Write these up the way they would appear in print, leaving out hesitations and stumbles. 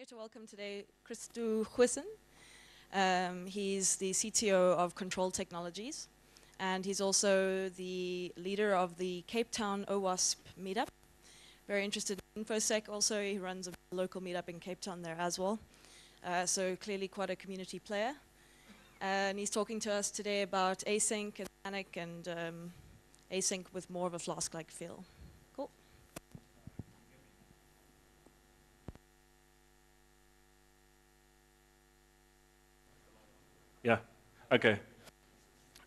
here to welcome today Christo Huyssen. He's the CTO of Control Technologies, and he's also the leader of the Cape Town OWASP meetup. Very interested in InfoSec also. He runs a local meetup in Cape Town there as well. So clearly quite a community player. And he's talking to us today about async and Sanic and async with more of a Flask-like feel. Yeah, okay.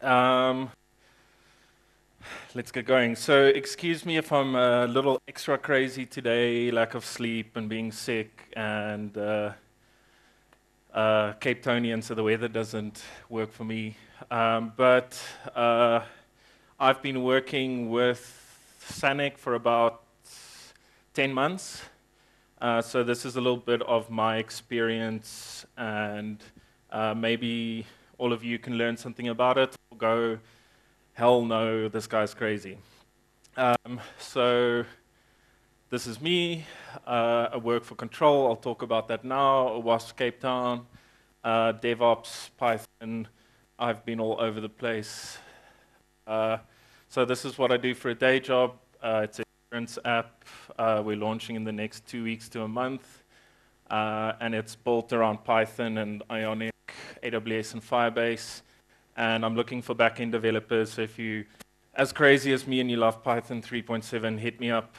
Let's get going. So excuse me if I'm a little extra crazy today, lack of sleep and being sick and Cape Townian, so the weather doesn't work for me. But I've been working with Sanic for about 10 months. So this is a little bit of my experience, and maybe all of you can learn something about it, or go, hell no, this guy's crazy. So this is me. I work for Control. I'll talk about that now. OWASP Cape Town, DevOps, Python. I've been all over the place. So this is what I do for a day job. It's an insurance app. We're launching in the next 2 weeks to a month. And it's built around Python and Ionic, AWS and Firebase, and I'm looking for back-end developers, so if you're as crazy as me and you love Python 3.7, hit me up.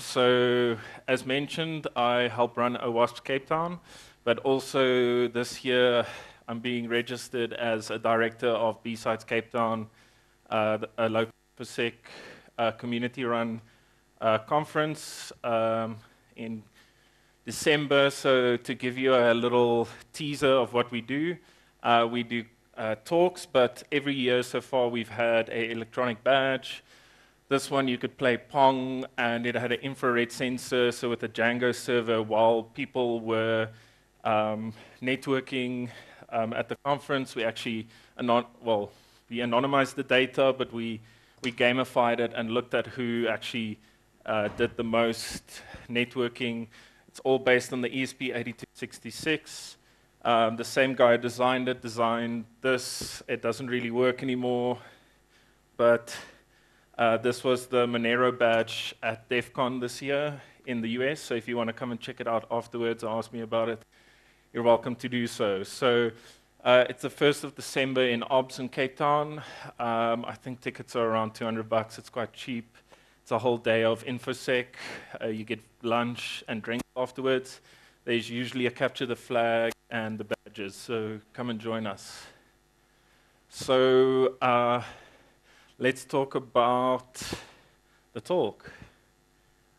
So, as mentioned, I help run OWASP Cape Town, but also this year I'm being registered as a director of B-Sides Cape Town, a local InfoSec community-run conference in December. So to give you a little teaser of what we do talks, but every year so far we've had an electronic badge. This one you could play Pong, and it had an infrared sensor, so with a Django server while people were networking at the conference, we actually, we anonymized the data, but we gamified it and looked at who actually did the most networking. It's all based on the ESP8266. The same guy designed this. It doesn't really work anymore. But this was the Monero badge at DevCon this year in the US. So if you want to come and check it out afterwards or ask me about it, you're welcome to do so. So it's the 1st of December in OBS in Cape Town. I think tickets are around $200. It's quite cheap. It's a whole day of InfoSec. You get lunch and drink afterwards. There's usually a capture the flag and the badges, so come and join us. So let's talk about the talk.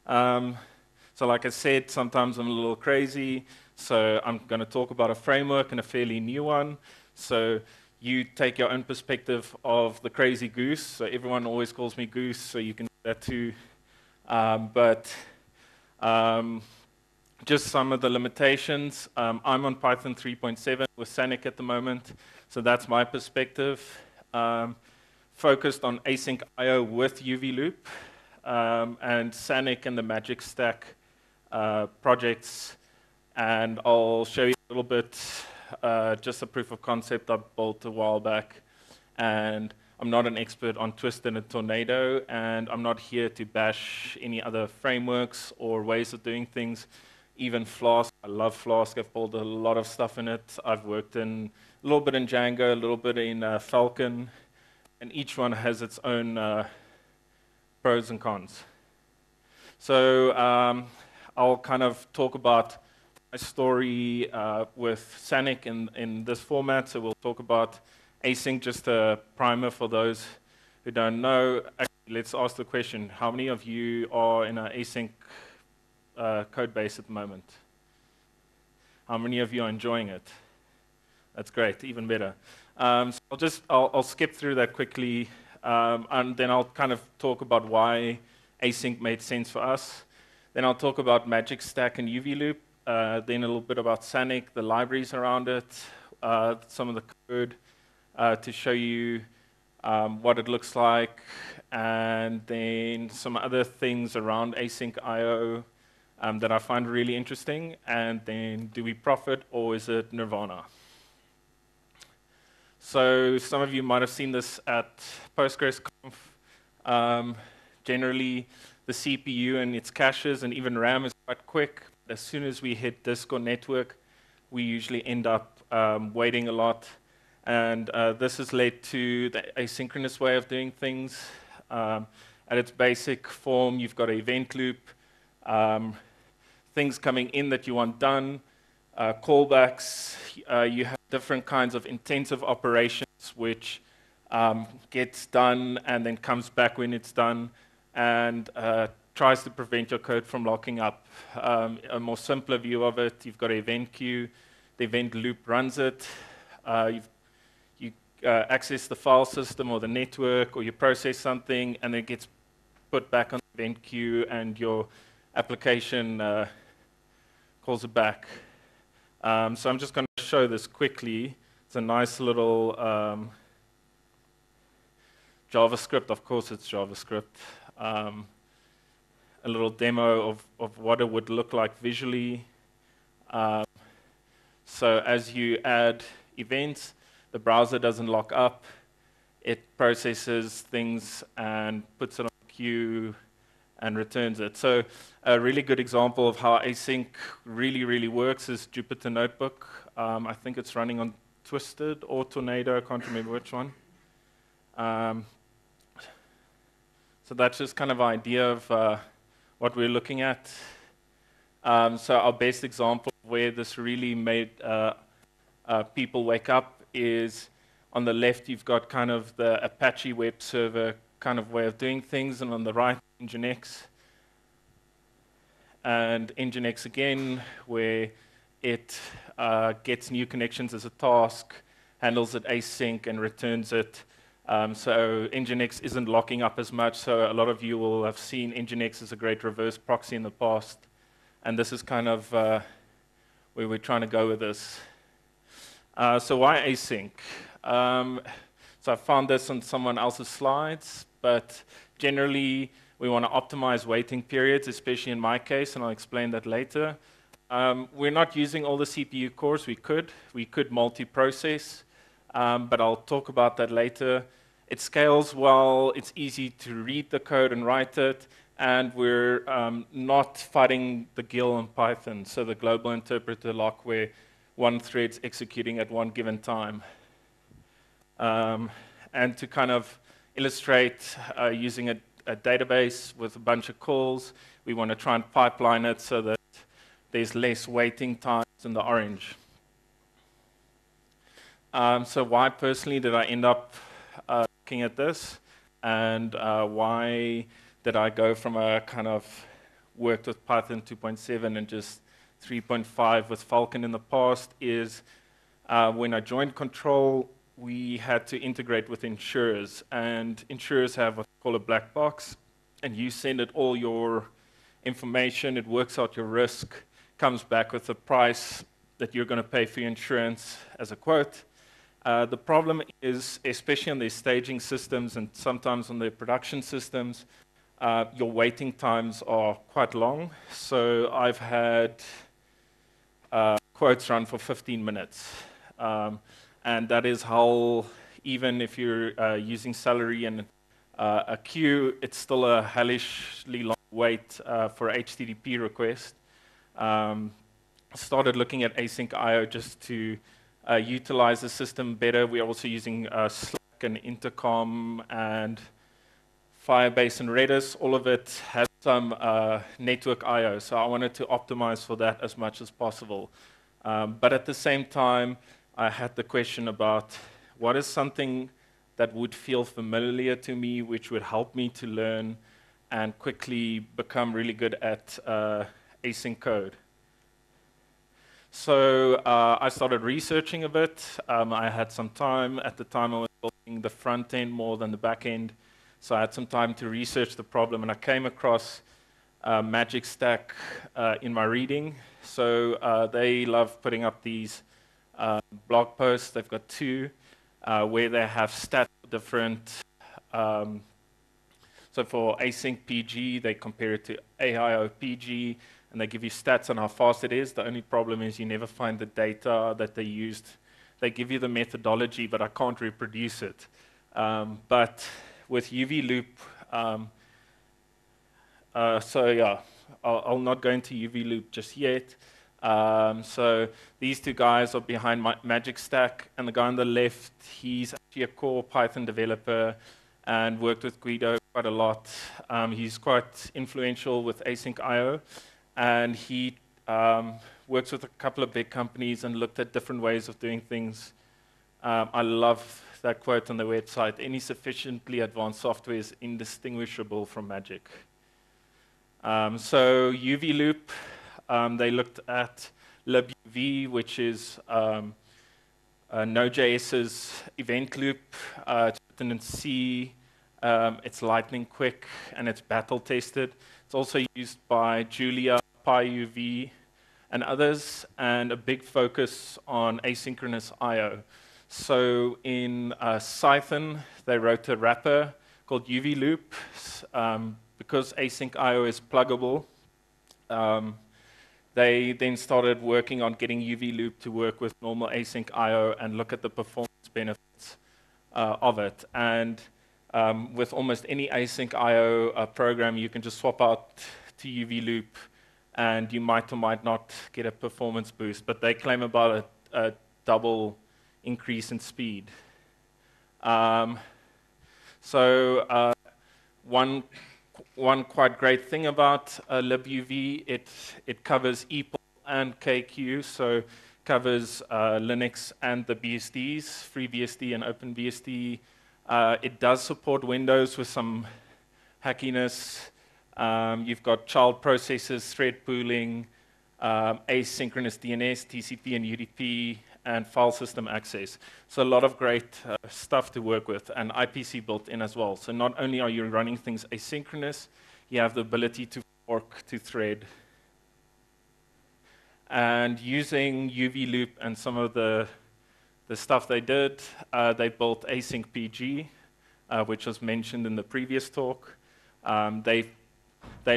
So like I said, sometimes I'm a little crazy, so I'm going to talk about a framework and a fairly new one. So you take your own perspective of the crazy goose. So everyone always calls me goose, so you can that too, but just some of the limitations. I'm on Python 3.7 with Sanic at the moment, so that's my perspective. Focused on async IO with UV Loop, and Sanic and the MagicStack projects, and I'll show you a little bit, just a proof of concept I built a while back, and I'm not an expert on Twisted and Tornado, and I'm not here to bash any other frameworks or ways of doing things. Even Flask, I love Flask. I've pulled a lot of stuff in it. I've worked in a little bit in Django, a little bit in Falcon, and each one has its own pros and cons. So I'll kind of talk about my story with Sanic in this format. So we'll talk about async, just a primer for those who don't know. Actually, let's ask the question, how many of you are in an async code base at the moment? How many of you are enjoying it? That's great, even better. So I'll skip through that quickly, and then I'll kind of talk about why async made sense for us. Then I'll talk about MagicStack and UV Loop, then a little bit about Sanic, the libraries around it, some of the code, to show you what it looks like, and then some other things around async IO, that I find really interesting, and then do we profit or is it nirvana? So some of you might have seen this at PostgresConf. Generally, the CPU and its caches and even RAM is quite quick. As soon as we hit disk or network, we usually end up waiting a lot. And this has led to the asynchronous way of doing things. At its basic form, you've got an event loop, things coming in that you want done, callbacks. You have different kinds of intensive operations which gets done and then comes back when it's done and tries to prevent your code from locking up. A more simpler view of it, you've got an event queue, the event loop runs it, you access the file system or the network, or you process something and it gets put back on the event queue and your application calls it back. So I'm just going to show this quickly. It's a nice little JavaScript, of course it's JavaScript, a little demo of what it would look like visually. So as you add events, the browser doesn't lock up, it processes things and puts it on the queue and returns it. So a really good example of how async really, really works is Jupyter Notebook. I think it's running on Twisted or Tornado, I can't remember which one. So that's just kind of an idea of what we're looking at. So our best example where this really made people wake up is on the left you've got kind of the Apache web server kind of way of doing things, and on the right Nginx. And Nginx again, where it gets new connections as a task, handles it async and returns it. So Nginx isn't locking up as much, so a lot of you will have seen Nginx as a great reverse proxy in the past. And this is kind of where we're trying to go with this. So why async? So I found this on someone else's slides, but generally we want to optimize waiting periods, especially in my case, and I'll explain that later. We're not using all the CPU cores we could multi-process, but I'll talk about that later. It scales well, it's easy to read the code and write it, and we're not fighting the GIL in Python, so the global interpreter lock where one thread's executing at one given time. And to kind of illustrate using a database with a bunch of calls, we want to try and pipeline it so that there's less waiting times in the orange. So why personally did I end up looking at this, and why did I go from a kind of worked with Python 2.7 and just 3.5 with Falcon in the past is when I joined Control, we had to integrate with insurers, and insurers have what's called a black box, and you send it all your information, it works out your risk, comes back with the price that you're going to pay for your insurance as a quote. The problem is, especially on their staging systems and sometimes on their production systems, your waiting times are quite long. So I've had quotes run for 15 minutes. And that is how, even if you're using Celery and a queue, it's still a hellishly long wait for HTTP request. Started looking at async IO just to utilize the system better. We're also using Slack and Intercom and Firebase and Redis. All of it has some network IO, so I wanted to optimize for that as much as possible. But at the same time, I had the question about what is something that would feel familiar to me, which would help me to learn and quickly become really good at async code. So I started researching a bit. I had some time. At the time, I was building the front end more than the back end. So I had some time to research the problem, and I came across MagicStack in my reading. So they love putting up these blog posts. They've got two where they have stats for different. So for asyncPG, they compare it to AIOPG, and they give you stats on how fast it is. The only problem is you never find the data that they used. They give you the methodology, but I can't reproduce it. But with UV Loop, so yeah, I'll not go into UV Loop just yet. So these two guys are behind MagicStack, and the guy on the left, he's actually a core Python developer and worked with Guido quite a lot. He's quite influential with async.io, and he works with a couple of big companies and looked at different ways of doing things. I love that quote on the website, any sufficiently advanced software is indistinguishable from magic. So UV Loop, they looked at libuv, which is Node.js's event loop. It's written in C. It's lightning quick, and it's battle tested. It's also used by Julia, PyUV, and others, and a big focus on asynchronous I.O. So in Python, they wrote a wrapper called UV Loop. Because async I.O. is pluggable, they then started working on getting UV Loop to work with normal async I.O. and look at the performance benefits of it. And with almost any async I.O. program, you can just swap out to UV Loop, and you might or might not get a performance boost. But they claim about a double increase in speed. One quite great thing about libuv, it covers EPL and KQ, so covers Linux and the BSDs, FreeBSD and OpenBSD. It does support Windows with some hackiness. You've got child processes, thread pooling, asynchronous DNS, TCP and UDP, and file system access. So a lot of great stuff to work with, and IPC built in as well. So not only are you running things asynchronous, you have the ability to fork, to thread. And using UV Loop and some of the stuff they did, they built asyncPG, which was mentioned in the previous talk. They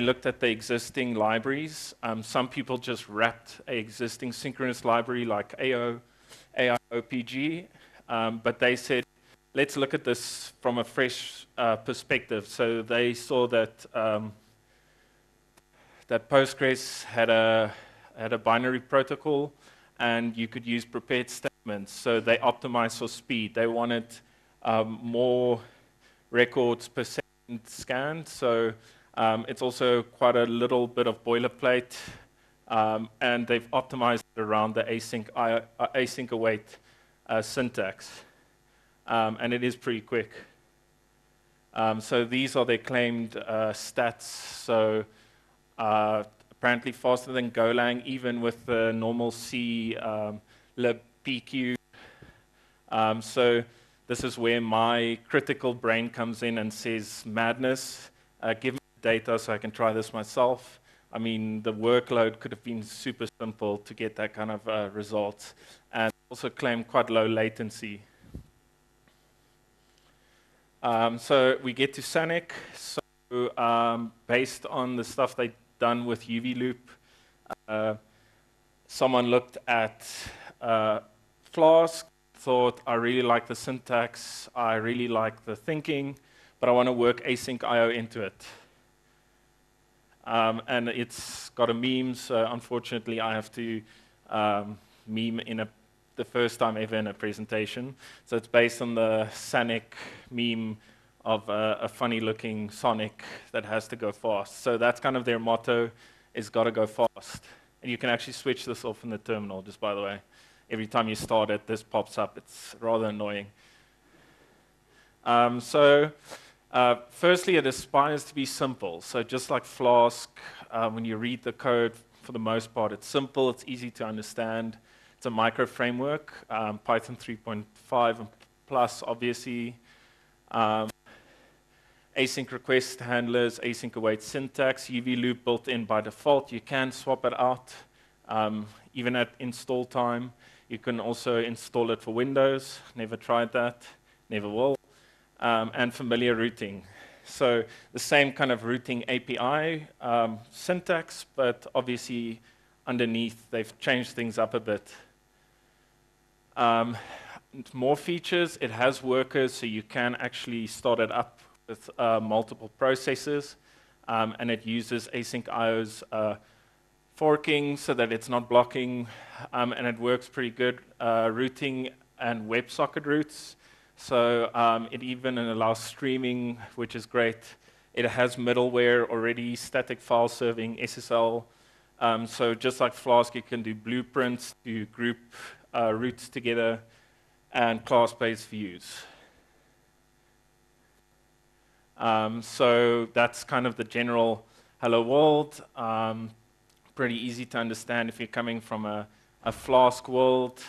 looked at the existing libraries. Some people just wrapped an existing synchronous library like AIOPG, but they said, let's look at this from a fresh perspective. So they saw that that Postgres had a binary protocol, and you could use prepared statements. So they optimized for speed. They wanted more records per second scanned. So it's also quite a little bit of boilerplate, and they've optimized around the async await syntax, and it is pretty quick. So these are their claimed stats. So apparently faster than Golang, even with the normal C libpq. So this is where my critical brain comes in and says madness. Give me data so I can try this myself. I mean, the workload could have been super simple to get that kind of results, and also claim quite low latency. So we get to Sanic. So based on the stuff they've done with UV Loop, someone looked at Flask, thought, I really like the syntax, I really like the thinking, but I want to work async I.O. into it. And it's got a meme, so unfortunately I have to meme the first time ever in a presentation. So it's based on the Sanic meme of a funny-looking Sonic that has to go fast. So that's kind of their motto, is gotta go fast. And you can actually switch this off in the terminal, just by the way. Every time you start it, this pops up. It's rather annoying. Firstly, it aspires to be simple. So just like Flask, when you read the code, for the most part, it's simple, it's easy to understand. It's a micro framework, Python 3.5 and plus, obviously. Async request handlers, async await syntax, UV Loop built in by default. You can swap it out, even at install time. You can also install it for Windows. Never tried that, never will. And familiar routing. So the same kind of routing API syntax, but obviously underneath they've changed things up a bit. More features, it has workers, so you can actually start it up with multiple processes, and it uses async IO's forking so that it's not blocking, and it works pretty good routing and WebSocket routes. So it even allows streaming, which is great. It has middleware already, static file serving, SSL. So just like Flask, you can do blueprints to group routes together and class-based views. So that's kind of the general hello world. Pretty easy to understand if you're coming from a Flask world.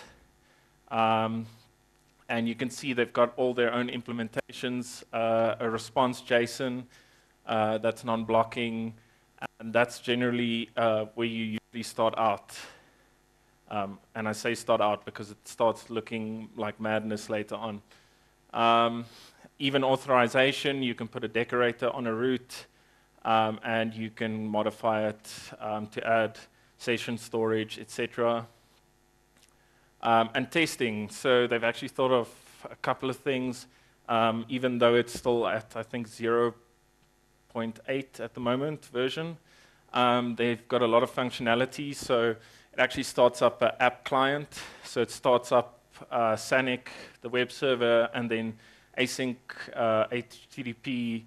And you can see they've got all their own implementations, a response JSON that's non-blocking, and that's generally where you usually start out. And I say start out because it starts looking like madness later on. Even authorization, you can put a decorator on a route, and you can modify it to add session storage, etc. And testing, so they've actually thought of a couple of things, even though it's still at, I think, 0.8 at the moment version. They've got a lot of functionality, so it actually starts up an app client. So it starts up Sanic, the web server, and then async HTTP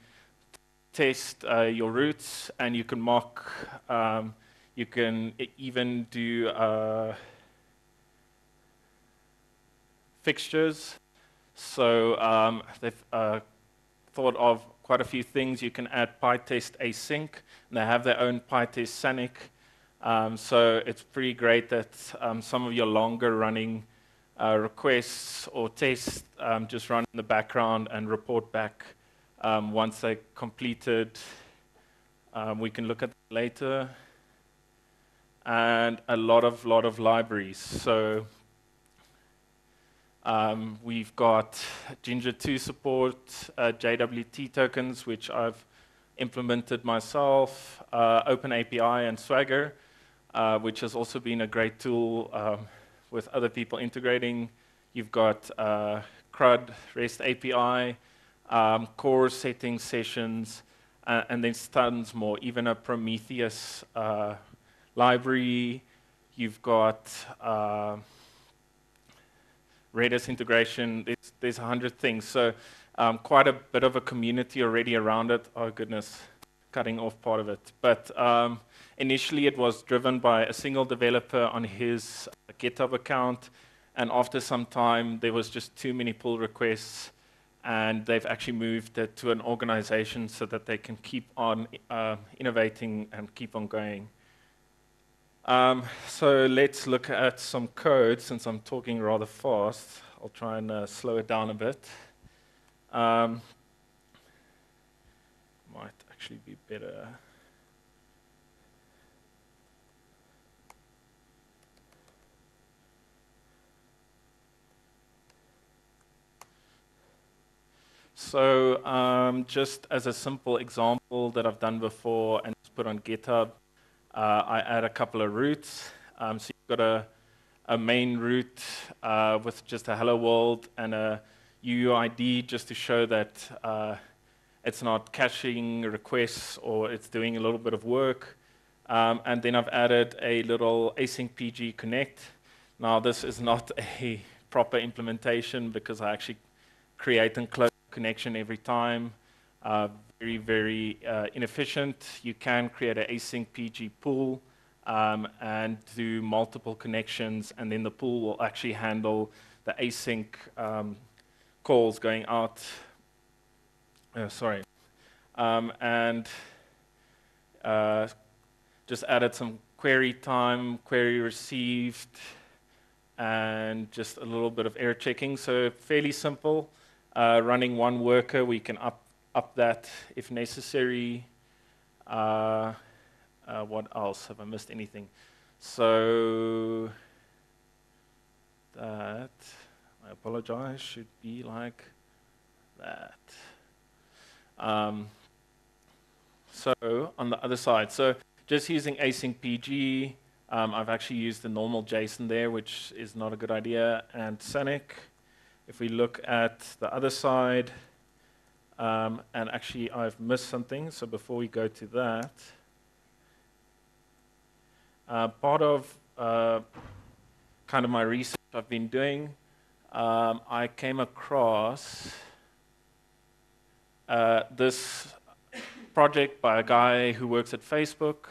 test your routes, and you can mock, you can even do fixtures. So they've thought of quite a few things. You can add PyTest async, and they have their own PyTest Sanic. So it's pretty great that some of your longer running requests or tests just run in the background and report back once they're completed. We can look at that later. And a lot of libraries. So we've got Ginger2 support, JWT tokens, which I've implemented myself, OpenAPI and Swagger, which has also been a great tool with other people integrating. You've got CRUD, REST API, core settings, sessions, and then tons more, even a Prometheus library. You've got Redis integration, there's 100 things. So quite a bit of a community already around it. Oh, goodness, cutting off part of it. But initially, it was driven by a single developer on his GitHub account. And after some time, there was just too many pull requests. And they've actually moved it to an organization so that they can keep on innovating and keep on going. So let's look at some code, since I'm talking rather fast. I'll try and slow it down a bit. Might actually be better. So just as a simple example that I've done before and put on GitHub, I add a couple of routes. So you've got a main route with just a hello world and a UUID just to show that it's not caching requests or it's doing a little bit of work. And then I've added a little asyncPG connect. Now, this is not a proper implementation because I actually create and close the connection every time. Very, very inefficient. You can create an asyncPG pool and do multiple connections, and then the pool will actually handle the async calls going out. Just added some query time, query received, and just a little bit of error checking. So fairly simple. Running one worker, we can up that if necessary. What else? Have I missed anything? So that, I apologize, should be like that. So on the other side, so just using asyncPG, I've actually used the normal JSON there, which is not a good idea, and Sanic. If we look at the other side, and actually I've missed something, so before we go to that, part of kind of my research I've been doing, I came across this project by a guy who works at Facebook,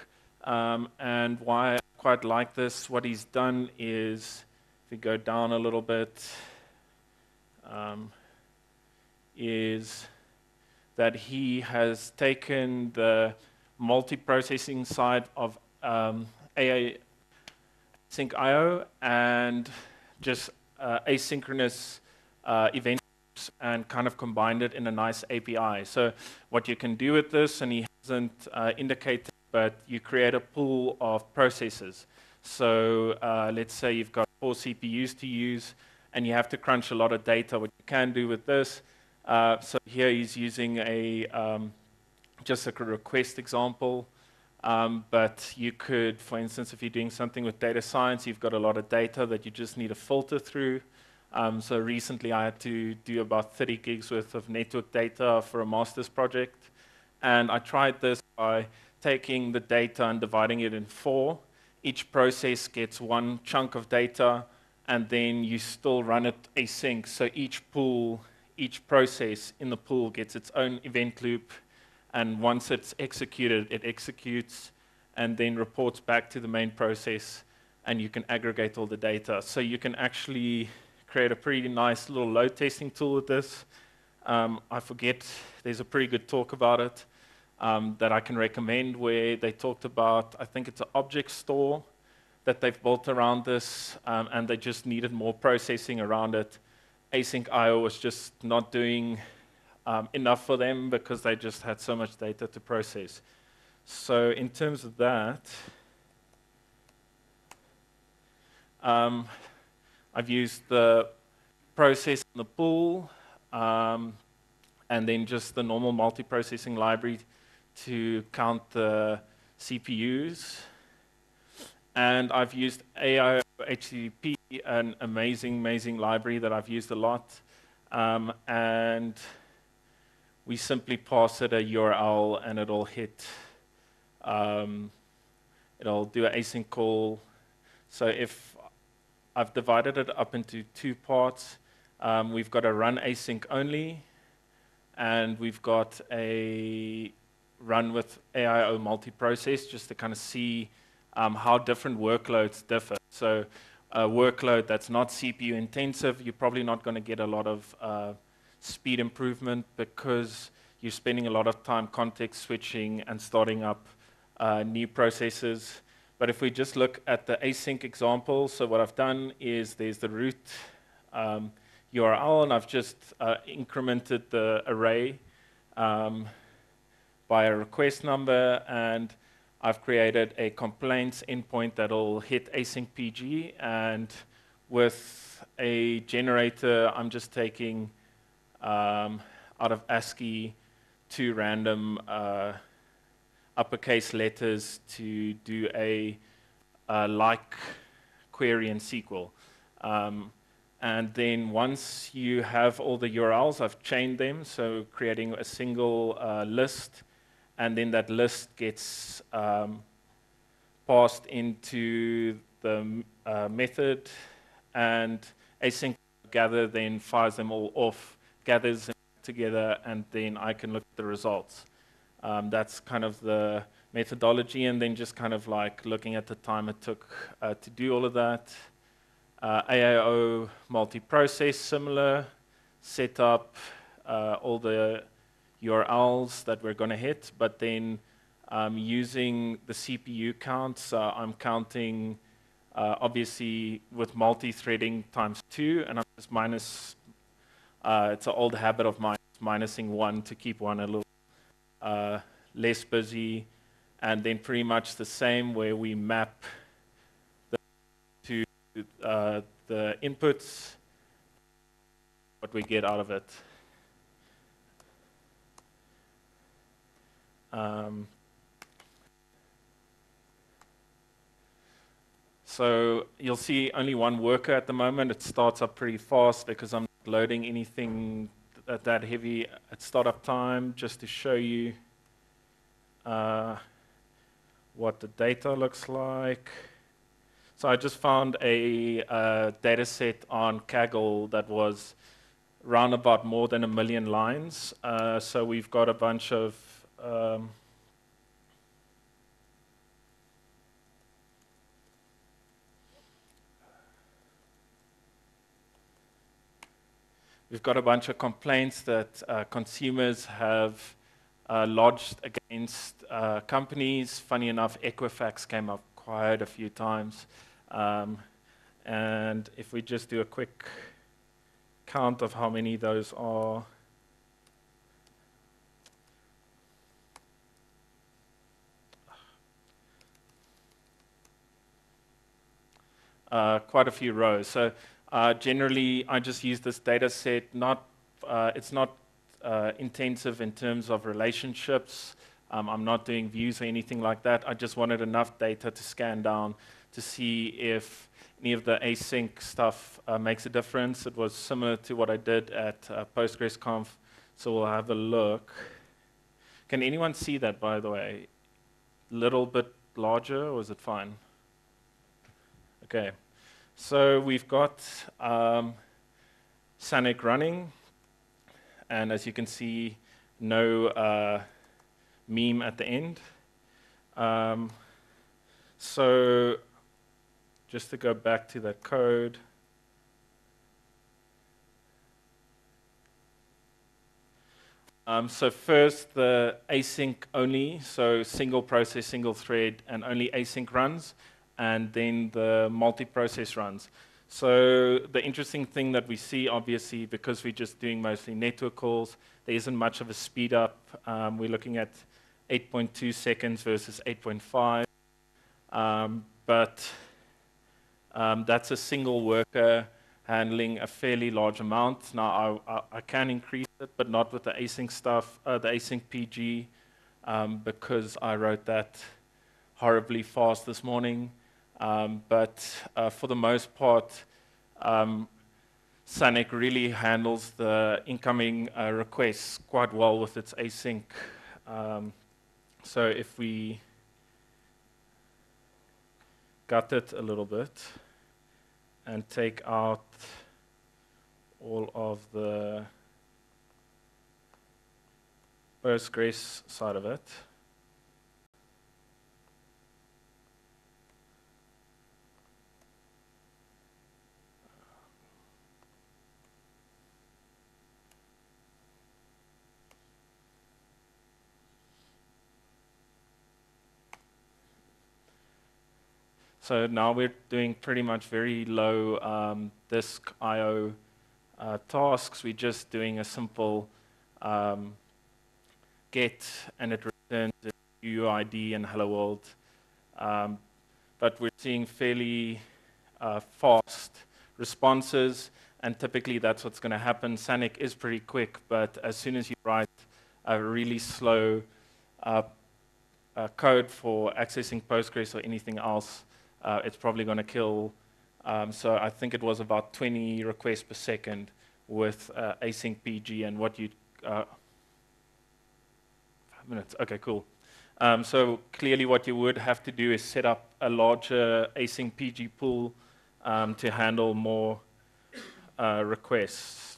and why I quite like this. What he's done is, if we go down a little bit, is that he has taken the multiprocessing side of async IO and just asynchronous events and kind of combined it in a nice API. So what you can do with this, and he hasn't indicated, but you create a pool of processes. So let's say you've got 4 CPUs to use, and you have to crunch a lot of data. What you can do with this, so here he's using a just a request example. But you could, for instance, if you're doing something with data science, you've got a lot of data that you just need to filter through. So recently I had to do about 30 gigs worth of network data for a master's project. And I tried this by taking the data and dividing it in 4. Each process gets 1 chunk of data, and then you still run it async. So each pool, each process in the pool gets its own event loop. And once it's executed, it executes and then reports back to the main process, and you can aggregate all the data. So you can actually create a pretty nice little load testing tool with this. I forget, there's a pretty good talk about it that I can recommend where they talked about, I think it's an object store that they've built around this, and they just needed more processing around it. Async IO was just not doing enough for them because they just had so much data to process. So in terms of that, I've used the process in the pool, and then just the normal multiprocessing library to count the CPUs. And I've used AIO HTTP, an amazing, amazing library that I've used a lot. And we simply pass it a URL, and it'll hit, it'll do an async call. So if I've divided it up into 2 parts, we've got a run async only, and we've got a run with AIO multiprocess, just to kind of see how different workloads differ. So a workload that's not CPU intensive, you're probably not going to get a lot of speed improvement because you're spending a lot of time context switching and starting up new processes. But if we just look at the async example, so what I've done is there's the root URL, and I've just incremented the array by a request number, and I've created a complaints endpoint that'll hit asyncPG, and with a generator, I'm just taking out of ASCII 2 random uppercase letters to do a like query in SQL. And then once you have all the URLs, I've chained them, so creating a single list, and then that list gets passed into the method, and async gather then fires them all off, gathers them together, and then I can look at the results. That's kind of the methodology, and then just kind of like looking at the time it took to do all of that. AIO multiprocess, similar setup, all the URLs that we're going to hit, but then using the CPU counts, I'm counting obviously with multi-threading times 2, and I'm just minus. It's an old habit of mine, minusing 1 to keep 1 a little less busy. And then pretty much the same where we map the inputs, what we get out of it. So you'll see only one worker at the moment. It starts up pretty fast because I'm not loading anything that heavy at startup time, just to show you what the data looks like. So I just found a data set on Kaggle that was around about more than 1 million lines. So we've got a bunch of complaints that consumers have lodged against companies. Funny enough, Equifax came up quite a few times. And if we just do a quick count of how many those are. Quite a few rows. So generally, I just use this data set. It's not intensive in terms of relationships. I'm not doing views or anything like that. I just wanted enough data to scan down to see if any of the async stuff makes a difference. It was similar to what I did at PostgresConf, so we'll have a look. Can anyone see that, by the way? Little bit larger, or is it fine? Okay, so we've got Sanic running, and as you can see, no meme at the end. So just to go back to that code, so first the async only, so single process, single thread, and only async runs, and then the multi-process runs. So the interesting thing that we see, obviously, because we're just doing mostly network calls, there isn't much of a speed up. We're looking at 8.2 seconds versus 8.5. But that's a single worker handling a fairly large amount. Now, I can increase it, but not with the async stuff, the asyncPG, because I wrote that horribly fast this morning. But for the most part, Sanic really handles the incoming requests quite well with its async. So if we gut it a little bit and take out all of the Postgres side of it. So now we're doing pretty much very low disk I/O tasks. We're just doing a simple get, and it returns a UUID and hello world. But we're seeing fairly fast responses, and typically that's what's going to happen. Sanic is pretty quick, but as soon as you write a really slow code for accessing Postgres or anything else, it's probably going to kill. So I think it was about 20 requests per second with asyncPG and what you 5 minutes. Okay, cool. So clearly what you would have to do is set up a larger asyncPG pool to handle more requests.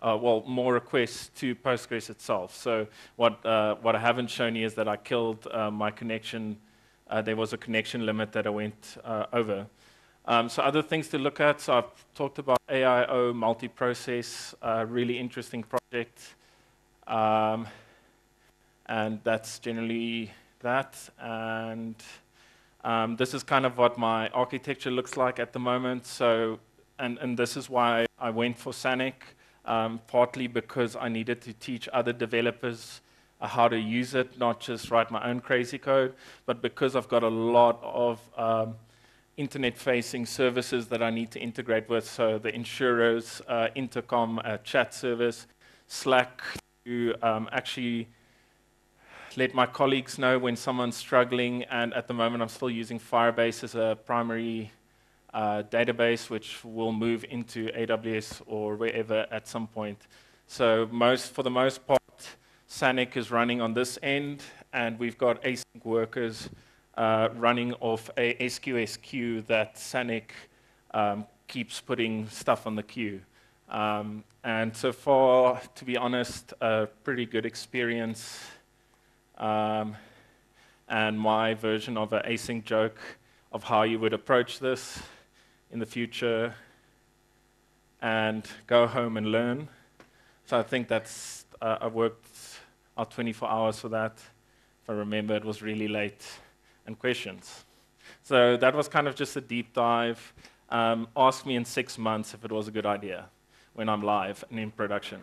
Well, more requests to Postgres itself. So what I haven't shown you is that I killed my connection. There was a connection limit that I went over. So other things to look at. So I've talked about AIO, multi-process, really interesting project. And that's generally that. And this is kind of what my architecture looks like at the moment. So, and this is why I went for Sanic, partly because I needed to teach other developers how to use it, not just write my own crazy code, but because I've got a lot of internet-facing services that I need to integrate with, so the insurers, Intercom chat service, Slack, to actually let my colleagues know when someone's struggling, and at the moment I'm still using Firebase as a primary database, which will move into AWS or wherever at some point. So for the most part, Sanic is running on this end, and we've got async workers running off a SQS queue that Sanic keeps putting stuff on the queue. And so far, to be honest, a pretty good experience. And my version of an async joke of how you would approach this in the future, and go home and learn. So I think that's, I worked out 24 hours for that. If I remember, it was really late, and questions. So that was kind of just a deep dive. Ask me in 6 months if it was a good idea when I'm live and in production.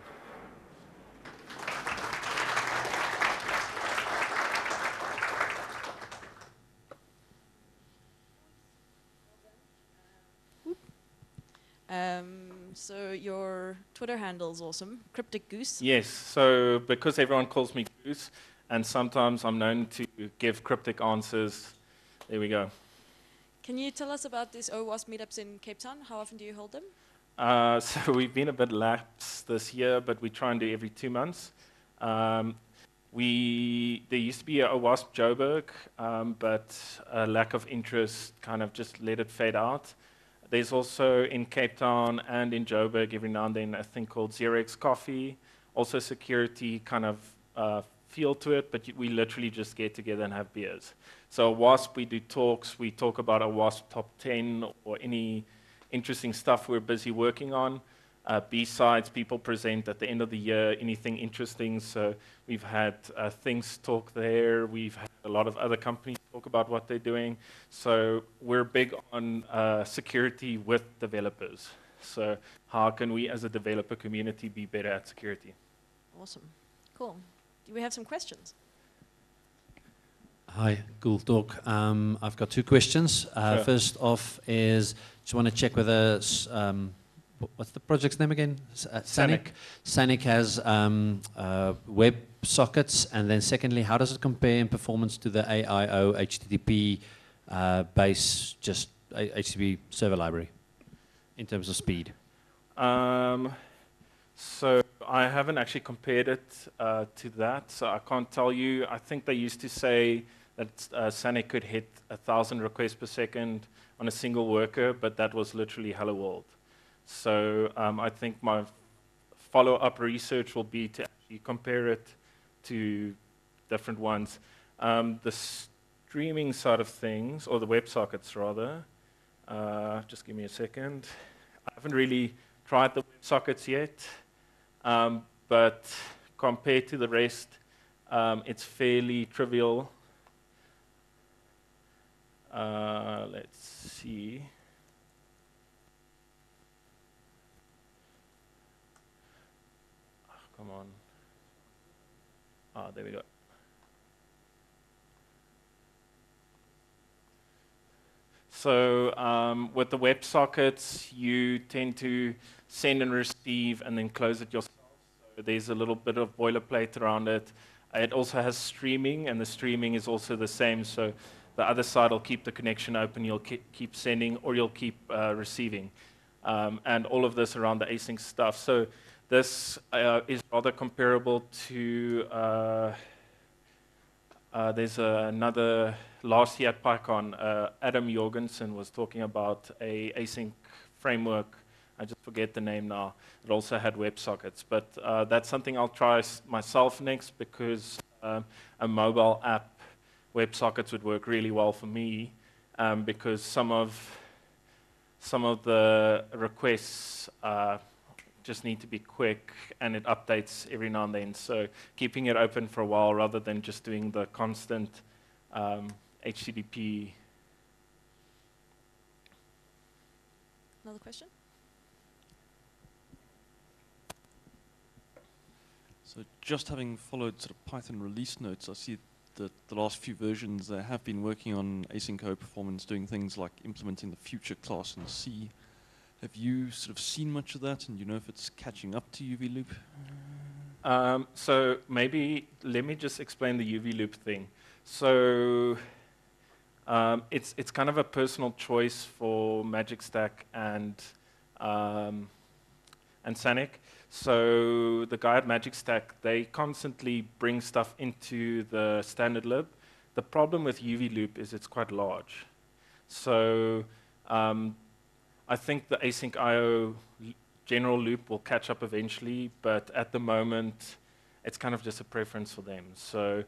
So your Twitter handle is awesome, Cryptic Goose. Yes, so because everyone calls me Goose, and sometimes I'm known to give cryptic answers, there we go. Can you tell us about these OWASP meetups in Cape Town? How often do you hold them? So we've been a bit lax this year, but we try and do every 2 months. There used to be a OWASP Joburg, but a lack of interest kind of just let it fade out. There's also in Cape Town and in Joburg every now and then a thing called 0x Coffee, also security kind of feel to it, but we literally just get together and have beers. So OWASP, we do talks, we talk about OWASP top 10 or any interesting stuff we're busy working on. B-Sides, people present at the end of the year, anything interesting. So we've had things talk there. We've had a lot of other companies talk about what they're doing. So we're big on security with developers. So how can we as a developer community be better at security? Awesome. Cool. Do we have some questions? Hi, cool talk. I've got 2 questions. Sure. First off is, just want to check whether, what's the project's name again? Sanic. Sanic has web sockets. And then secondly, how does it compare in performance to the AIO HTTP base, just HTTP server library in terms of speed? So I haven't actually compared it to that, so I can't tell you. I think they used to say that Sanic could hit 1,000 requests per second on a single worker, but that was literally hello world. So I think my follow-up research will be to actually compare it to different ones. The streaming side of things, or the WebSockets rather, just give me a second. I haven't really tried the WebSockets yet. But compared to the rest, it's fairly trivial. Let's see. Oh, come on. Ah, there we go. So with the WebSockets, you tend to send and receive and then close it yourself. There's a little bit of boilerplate around it. It also has streaming, and the streaming is also the same. So the other side will keep the connection open. You'll keep sending, or you'll keep receiving. And all of this around the async stuff. So this is rather comparable to, there's another, last year at PyCon, Adam Jorgensen was talking about a async framework. I just forget the name now. It also had WebSockets. But that's something I'll try myself next, because a mobile app, WebSockets would work really well for me, because some of the requests just need to be quick, and it updates every now and then. So keeping it open for a while rather than just doing the constant HTTP. Another question? So just having followed sort of Python release notes, I see that the last few versions they have been working on async performance, doing things like implementing the future class in C. Have you sort of seen much of that, and do you know if it's catching up to UV Loop? So maybe let me just explain the UV loop thing. So it's kind of a personal choice for MagicStack and Sanic. So the guy at MagicStack, they constantly bring stuff into the standard lib. The problem with UV loop is it's quite large. So I think the async IO general loop will catch up eventually, but at the moment, it's kind of just a preference for them. So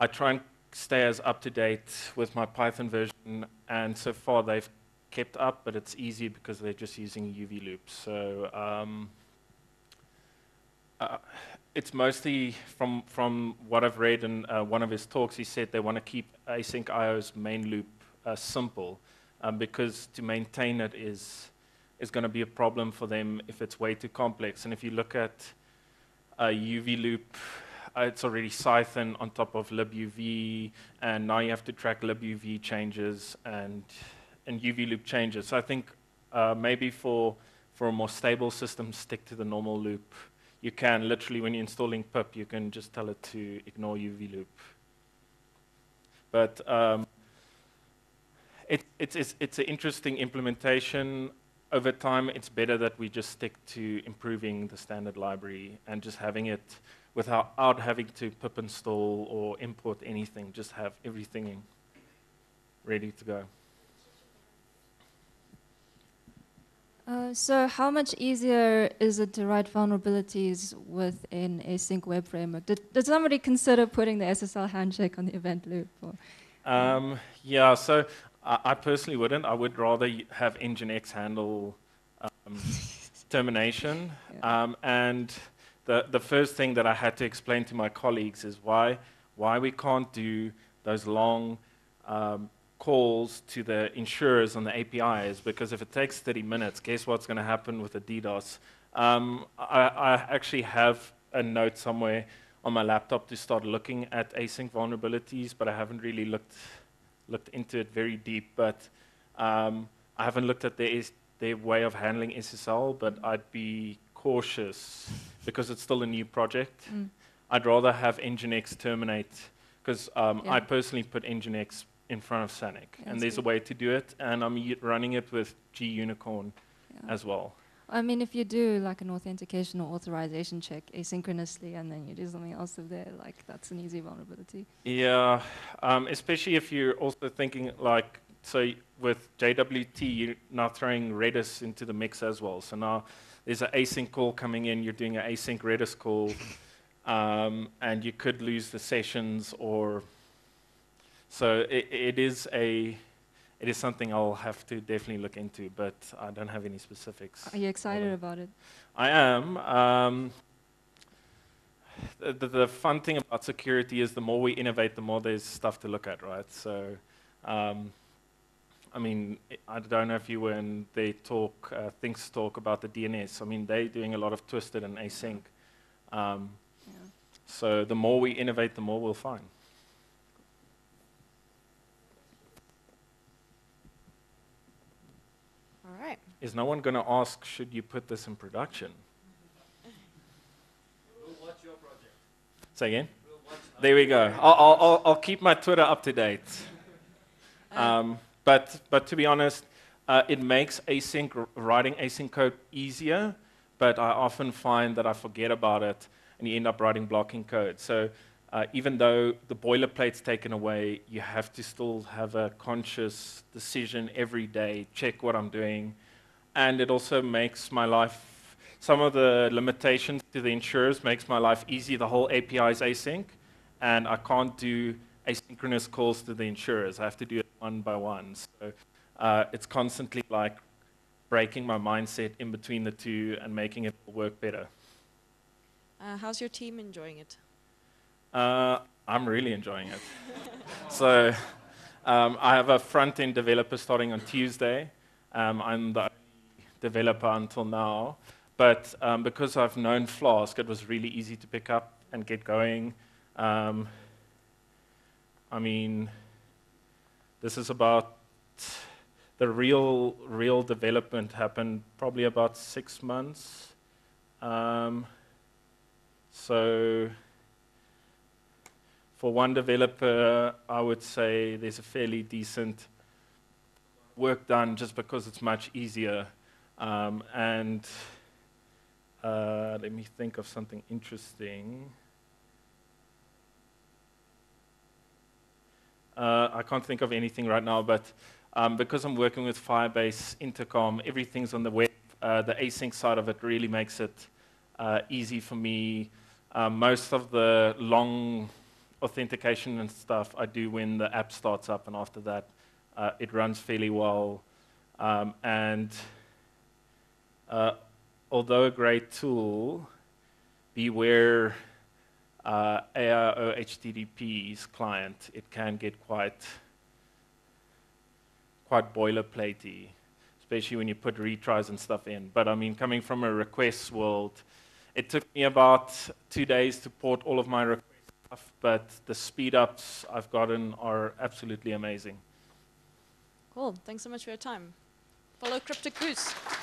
I try and stay as up to date with my Python version, and so far they've kept up, but it's easy because they're just using UV loops. So it's mostly from what I've read in one of his talks, he said they want to keep async IO's main loop simple, because to maintain it is going to be a problem for them if it's way too complex. And if you look at UV loop, it's already Python on top of libuv, and now you have to track libuv changes and UV loop changes. So I think maybe for a more stable system, stick to the normal loop. You can literally, when you're installing pip, you can just tell it to ignore UV loop. But it's an interesting implementation. Over time, it's better that we just stick to improving the standard library and just having it without having to pip install or import anything, just have everything ready to go. So how much easier is it to write vulnerabilities with an async web framework? Did somebody consider putting the SSL handshake on the event loop? Or? Yeah, so I personally wouldn't. I would rather have Nginx handle termination. Yeah. And the first thing that I had to explain to my colleagues is why we can't do those long calls to the insurers on the APIs, because if it takes 30 minutes, guess what's going to happen with the DDoS? I actually have a note somewhere on my laptop to start looking at async vulnerabilities, but I haven't really looked into it very deep. But I haven't looked at their way of handling SSL, but I'd be cautious because it's still a new project. Mm. I'd rather have Nginx terminate, because I personally put Nginx in front of Sanic, and there's a way to do it, and I'm running it with gUnicorn as well. I mean, if you do like an authentication or authorization check asynchronously, and then you do something else over there, like that's an easy vulnerability. Yeah, especially if you're also thinking like, so with JWT, you're now throwing Redis into the mix as well. So now there's an async call coming in, you're doing an async Redis call, and you could lose the sessions or. So it is something I'll have to definitely look into, but I don't have any specifics. Are you excited about it? I am. The fun thing about security is the more we innovate, the more there's stuff to look at, right? So, I mean, I don't know if you were in their talk, Think's talk about the DNS. I mean, they're doing a lot of Twisted and async. So the more we innovate, the more we'll find. Is no one going to ask, should you put this in production? We'll watch your project. Say again? We'll watch there we go. I'll keep my Twitter up to date. But to be honest, it makes writing async code easier, but I often find that I forget about it, and you end up writing blocking code. So even though the boilerplate's taken away, you have to still have a conscious decision every day, check what I'm doing. And it also makes my life, some of the limitations to the insurers makes my life easy. The whole API is async, and I can't do asynchronous calls to the insurers. I have to do it one by one. So it's constantly like breaking my mindset in between the two and making it work better. How's your team enjoying it? I'm really enjoying it. So I have a front-end developer starting on Tuesday. I'm the developer until now, but because I've known Flask, it was really easy to pick up and get going. I mean, this is about, the real development happened probably about 6 months So for one developer, I would say there's a fairly decent work done just because it's much easier. Let me think of something interesting. I can't think of anything right now, but because I'm working with Firebase, Intercom, everything's on the web, the async side of it really makes it easy for me. Most of the long authentication and stuff I do when the app starts up, and after that it runs fairly well. Although a great tool, beware AIO HTTP's client. It can get quite boilerplatey, especially when you put retries and stuff in. But I mean, coming from a requests world, it took me about 2 days to port all of my request stuff, but the speed ups I've gotten are absolutely amazing. Cool. Thanks so much for your time. Follow Cryptic Goose.